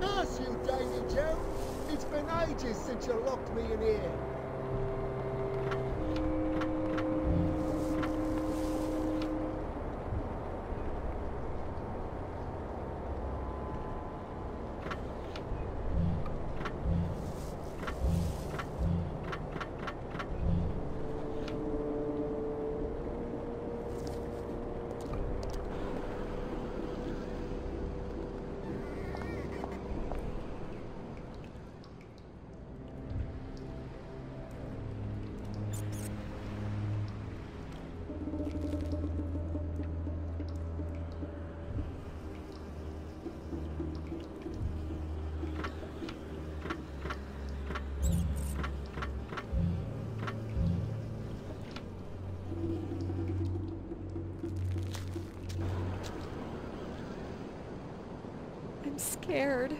Curse you, Davy Jones! It's been ages since you locked me in here. Scared.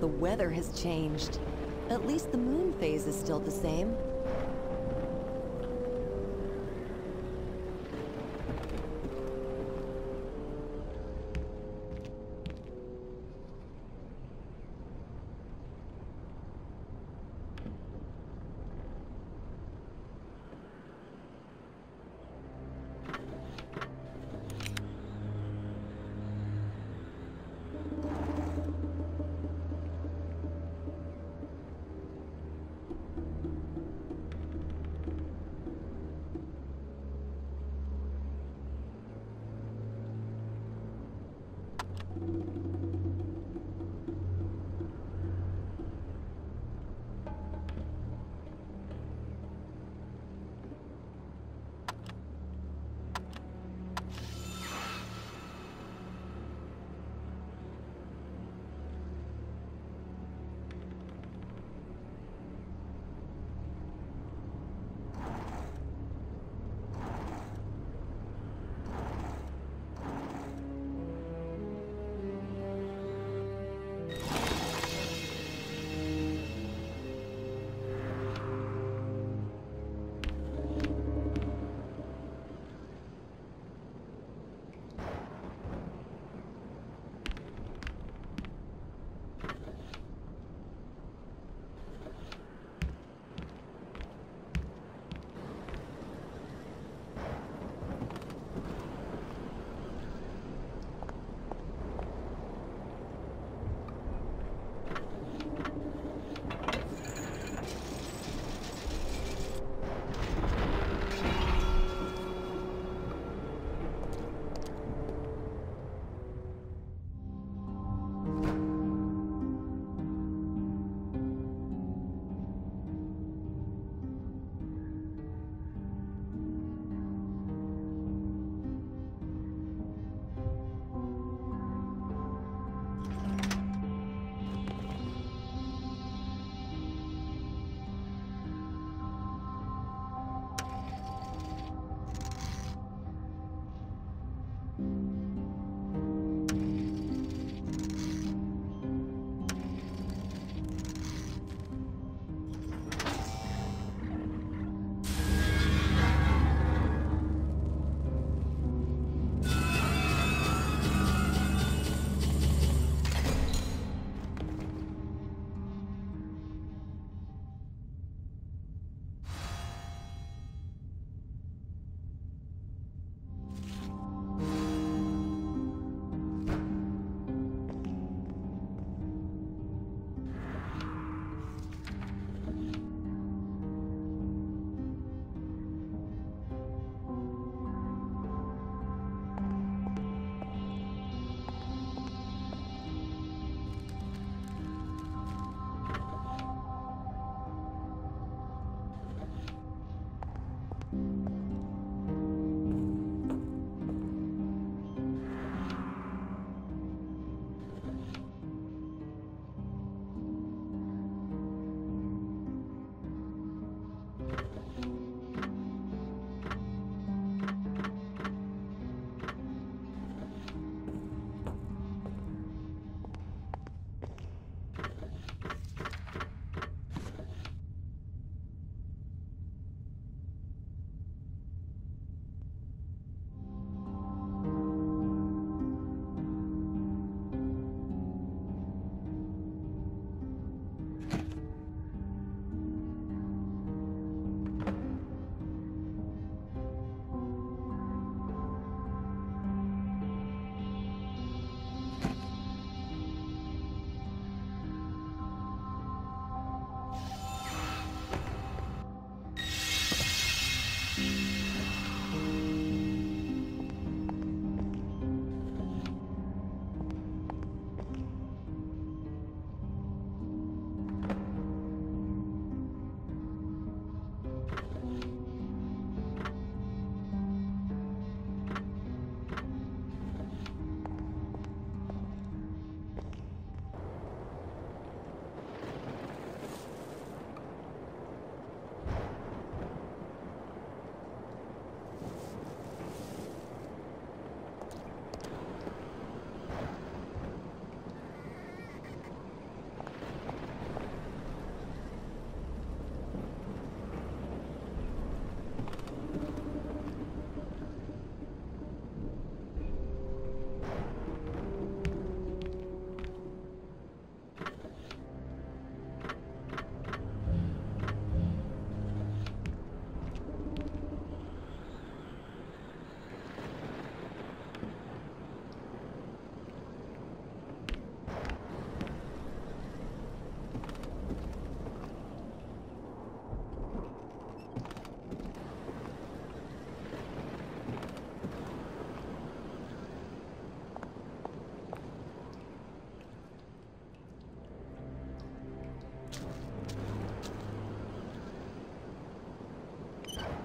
The weather has changed. At least the moon phase is still the same.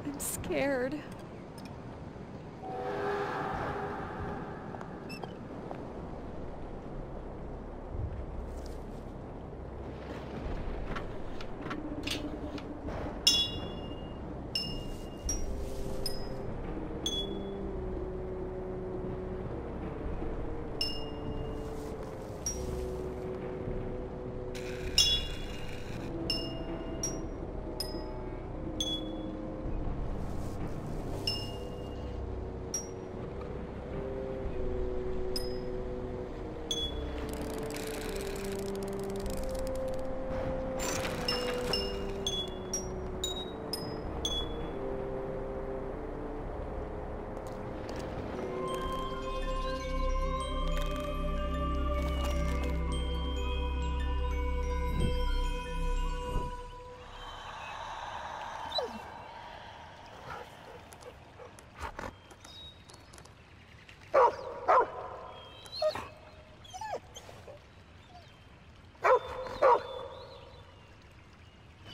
I'm scared.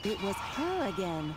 It was her again.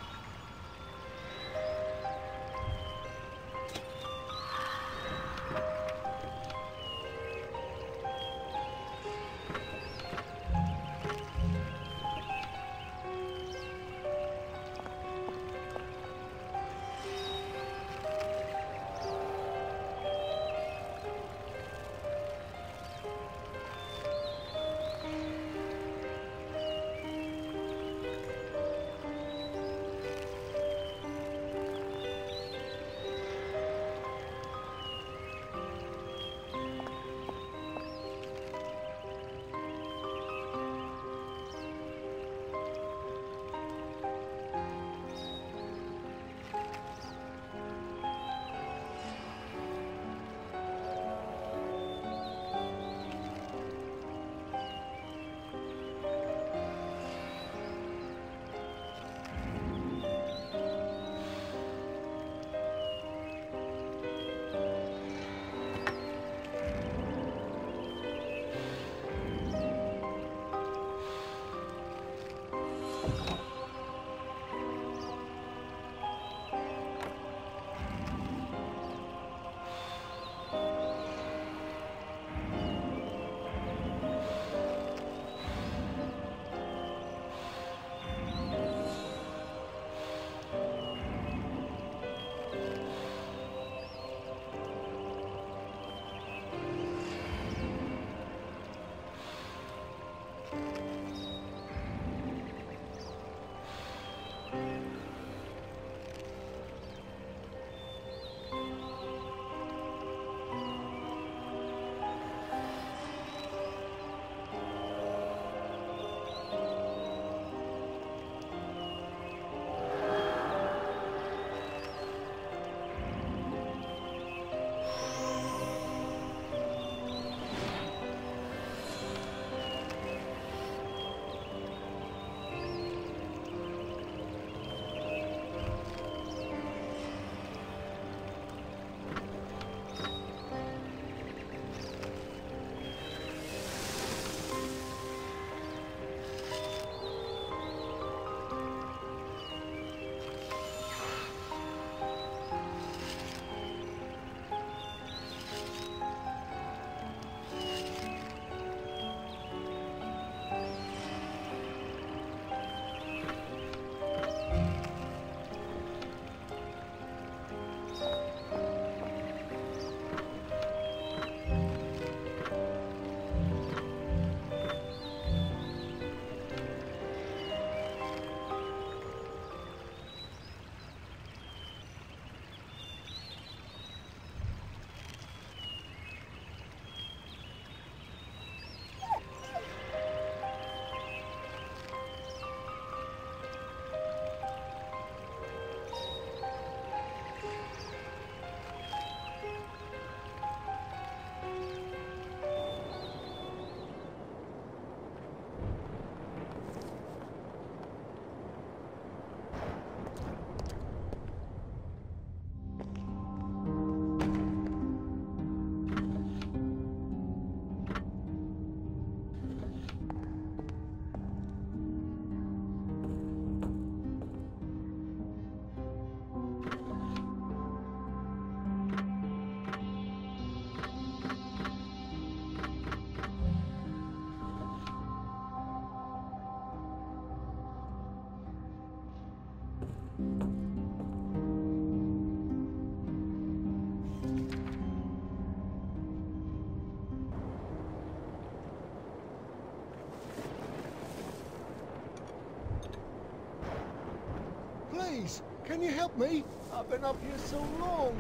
Please, can you help me? I've been up here so long.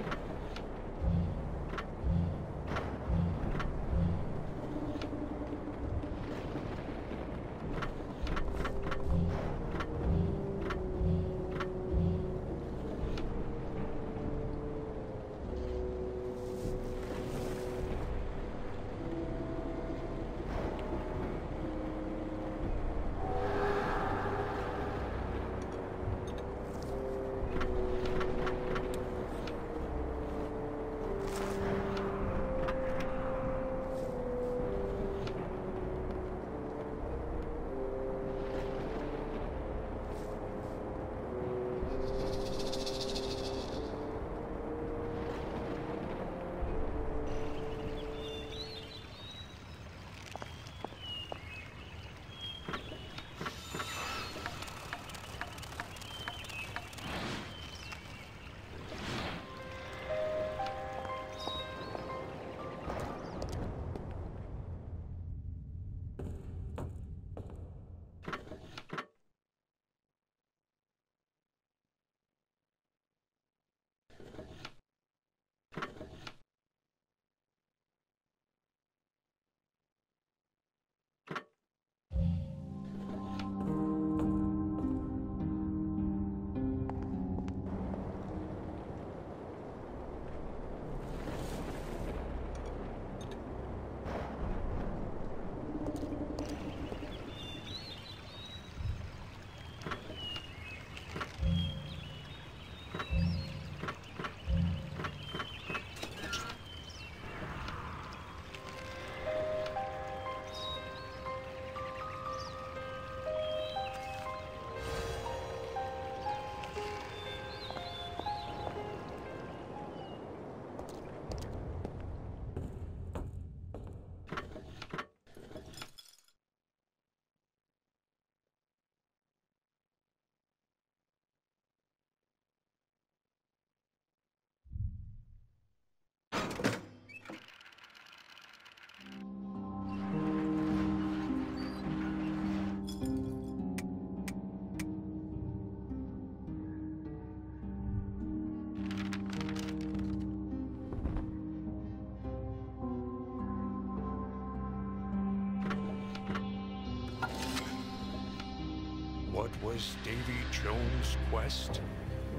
What was Davy Jones' quest?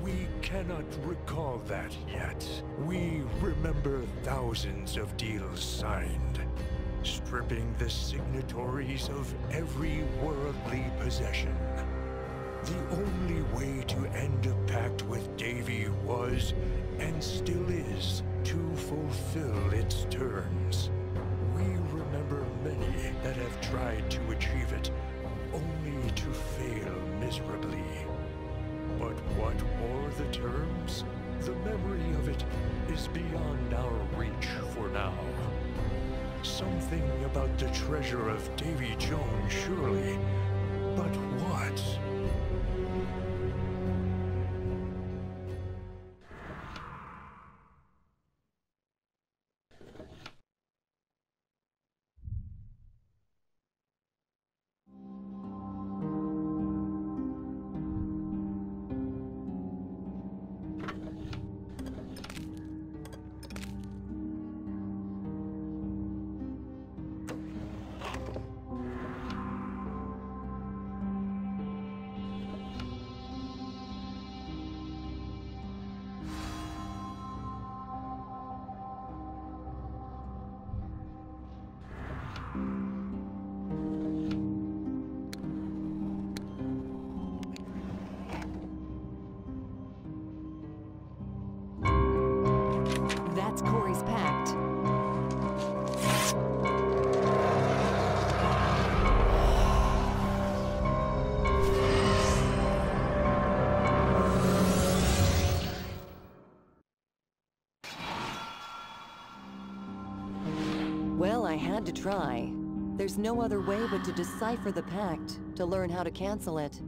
We cannot recall that yet. We remember thousands of deals signed, stripping the signatories of every worldly possession. The only way to end a pact with Davy was, and still is, to fulfill its terms. We remember many that have tried to achieve it, only to fail miserably. But what were the terms? The memory of it is beyond our reach for now. Something about the treasure of Davy Jones, surely, but what? That's Corey's pact. Well, I had to try. There's no other way but to decipher the pact, to learn how to cancel it.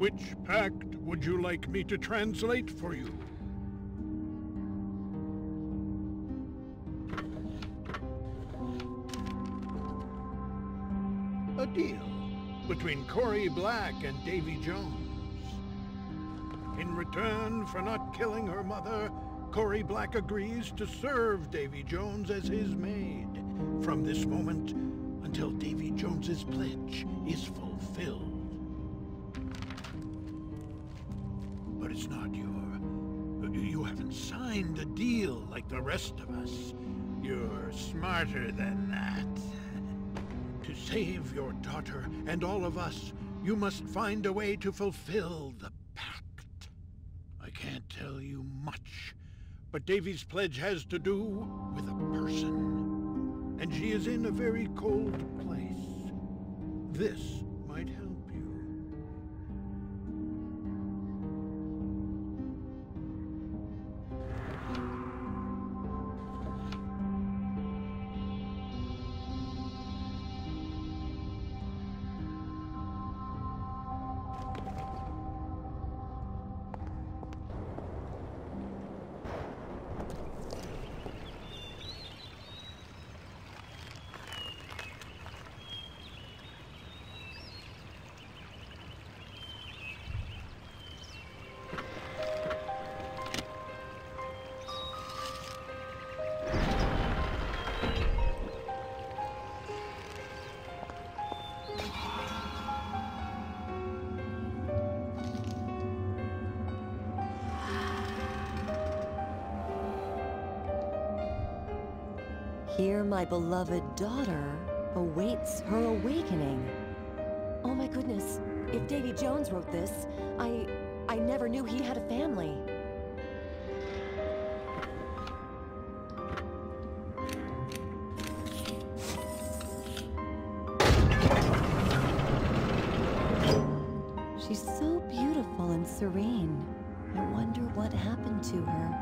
Which pact would you like me to translate for you? A deal between Corey Black and Davy Jones. In return for not killing her mother, Corey Black agrees to serve Davy Jones as his maid from this moment until Davy Jones's pledge is fulfilled. But it's not you haven't signed a deal like the rest of us. You're smarter than that. To save your daughter and all of us, you must find a way to fulfill the pact. I can't tell you much, but Davy's pledge has to do with a person, and she is in a very cold place. This might help you. Here my beloved daughter awaits her awakening. Oh my goodness, if Davy Jones wrote this, I never knew he had a family. She's so beautiful and serene. I wonder what happened to her.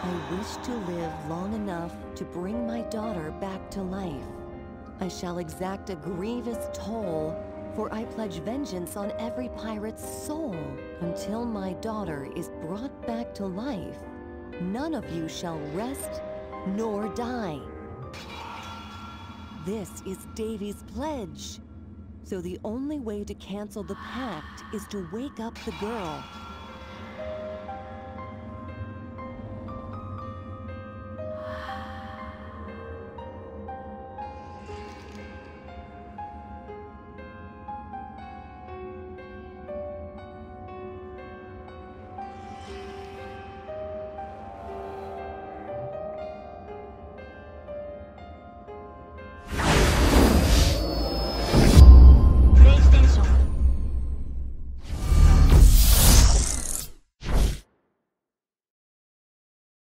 I wish to live long enough to bring my daughter back to life. I shall exact a grievous toll, for I pledge vengeance on every pirate's soul. Until my daughter is brought back to life, none of you shall rest nor die. This is Davy's pledge. So the only way to cancel the pact is to wake up the girl.